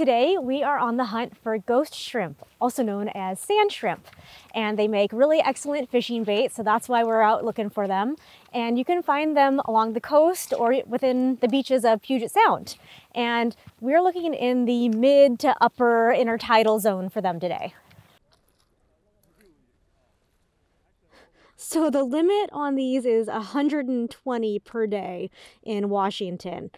Today we are on the hunt for ghost shrimp, also known as sand shrimp, and they make really excellent fishing bait, so that's why we're out looking for them. And you can find them along the coast or within the beaches of Puget Sound. And we're looking in the mid to upper intertidal zone for them today. So the limit on these is 120 per day in Washington.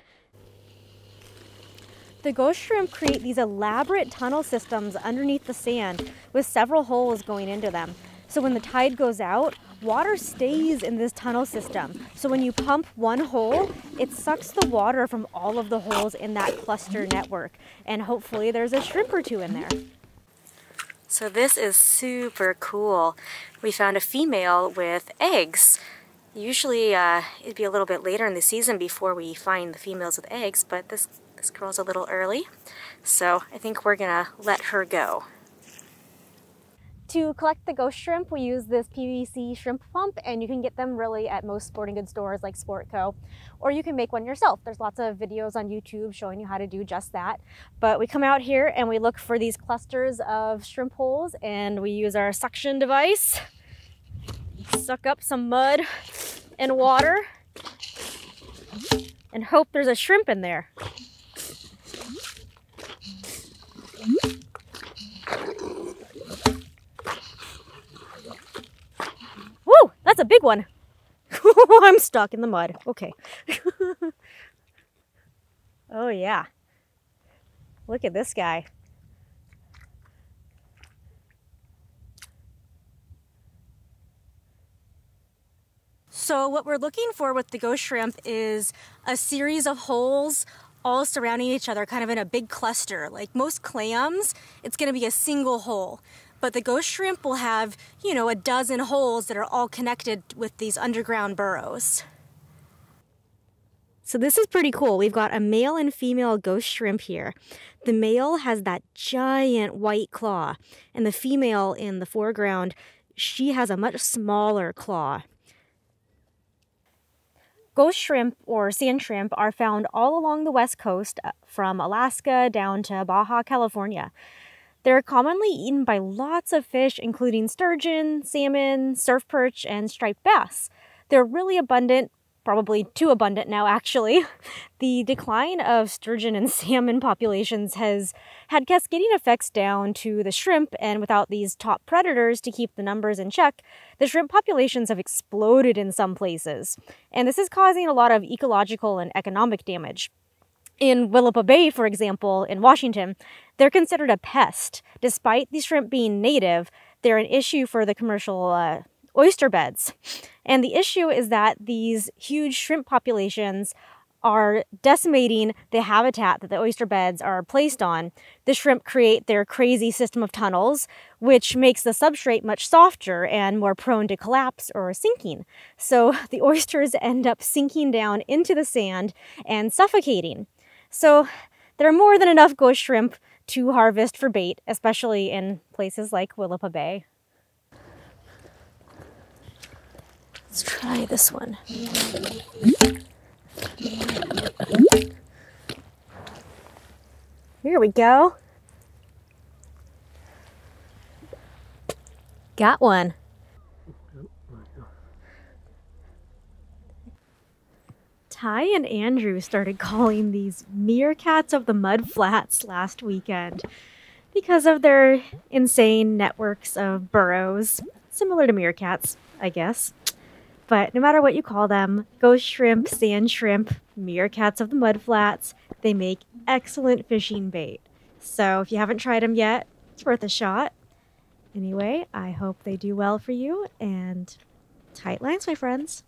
The ghost shrimp create these elaborate tunnel systems underneath the sand with several holes going into them. So when the tide goes out, water stays in this tunnel system. So when you pump one hole, it sucks the water from all of the holes in that cluster network. And hopefully there's a shrimp or two in there. So this is super cool. We found a female with eggs. Usually it'd be a little bit later in the season before we find the females with eggs, but this girl's a little early, so I think we're gonna let her go. To collect the ghost shrimp, we use this PVC shrimp pump, and you can get them really at most sporting goods stores like Sportco, or you can make one yourself. There's lots of videos on YouTube showing you how to do just that. But we come out here and we look for these clusters of shrimp holes, and we use our suction device, suck up some mud and water, and hope there's a shrimp in there. Whoa, that's a big one. I'm stuck in the mud. Okay. Oh yeah. Look at this guy. So what we're looking for with the ghost shrimp is a series of holes all surrounding each other, kind of in a big cluster. Like most clams, it's gonna be a single hole. But the ghost shrimp will have, you know, a dozen holes that are all connected with these underground burrows. So this is pretty cool. We've got a male and female ghost shrimp here. The male has that giant white claw, and the female in the foreground, she has a much smaller claw. Ghost shrimp or sand shrimp are found all along the west coast from Alaska down to Baja California. They're commonly eaten by lots of fish, including sturgeon, salmon, surf perch, and striped bass. They're really abundant, probably too abundant now actually. The decline of sturgeon and salmon populations has had cascading effects down to the shrimp, and without these top predators to keep the numbers in check, the shrimp populations have exploded in some places. And this is causing a lot of ecological and economic damage. In Willapa Bay, for example, in Washington, they're considered a pest. Despite the shrimp being native, they're an issue for the commercial oyster beds. And the issue is that these huge shrimp populations are decimating the habitat that the oyster beds are placed on. The shrimp create their crazy system of tunnels, which makes the substrate much softer and more prone to collapse or sinking. So the oysters end up sinking down into the sand and suffocating. So there are more than enough ghost shrimp to harvest for bait, especially in places like Willapa Bay. Let's try this one. Here we go. Got one. Ty and Andrew started calling these meerkats of the mud flats last weekend because of their insane networks of burrows, similar to meerkats, I guess. But no matter what you call them, ghost shrimp, sand shrimp, meerkats of the mudflats, they make excellent fishing bait. So if you haven't tried them yet, it's worth a shot. Anyway, I hope they do well for you, and tight lines, my friends.